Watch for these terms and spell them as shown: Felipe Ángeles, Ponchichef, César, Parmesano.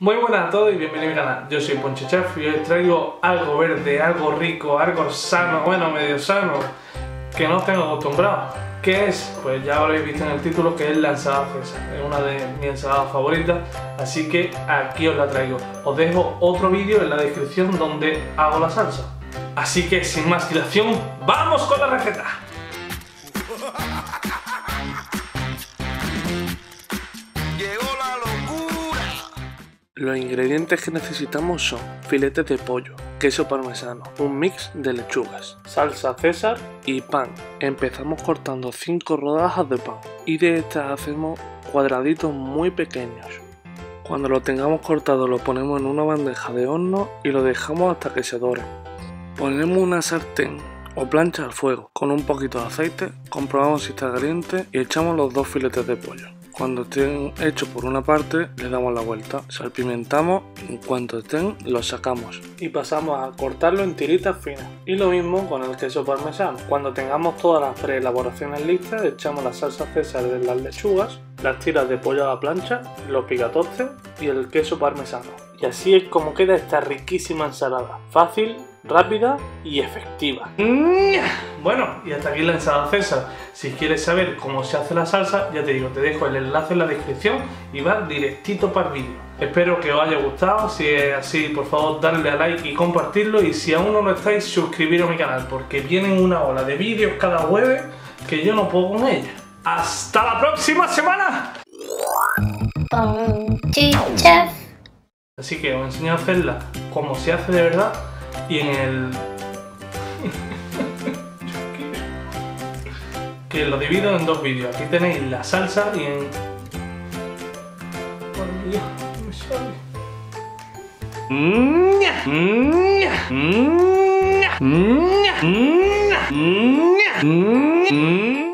Muy buenas a todos y bienvenidos a mi canal. Yo soy Ponchichef y hoy traigo algo verde, algo rico, algo sano, bueno, medio sano, que no os tengo acostumbrado. ¿Qué es? Pues ya lo habéis visto en el título, que es la ensalada fresa. Es una de mis ensaladas favoritas, así que aquí os la traigo. Os dejo otro vídeo en la descripción donde hago la salsa. Así que sin más dilación, ¡vamos con la receta! Los ingredientes que necesitamos son filetes de pollo, queso parmesano, un mix de lechugas, salsa César y pan. Empezamos cortando 5 rodajas de pan y de estas hacemos cuadraditos muy pequeños. Cuando lo tengamos cortado lo ponemos en una bandeja de horno y lo dejamos hasta que se dore. Ponemos una sartén o plancha al fuego con un poquito de aceite, comprobamos si está caliente y echamos los 2 filetes de pollo. Cuando estén hechos por una parte, le damos la vuelta, salpimentamos, en cuanto estén, los sacamos. Y pasamos a cortarlo en tiritas finas. Y lo mismo con el queso parmesano. Cuando tengamos todas las preelaboraciones listas, echamos la salsa César de las lechugas, las tiras de pollo a la plancha, los picatostes y el queso parmesano. Y así es como queda esta riquísima ensalada. Fácil, rápida y efectiva. Bueno, y hasta aquí la ensalada César. Si quieres saber cómo se hace la salsa, ya te digo, te dejo el enlace en la descripción y va directito para el vídeo. Espero que os haya gustado. Si es así, por favor, darle a like y compartirlo. Y si aún no lo estáis, suscribiros a mi canal, porque vienen una ola de vídeos cada jueves que yo no puedo con ella. ¡Hasta la próxima semana! Así que os enseño a hacerla como se hace de verdad. Y en el... que lo divido en 2 vídeos. Aquí tenéis la salsa y en... ¡Por Dios! ¡Me sale!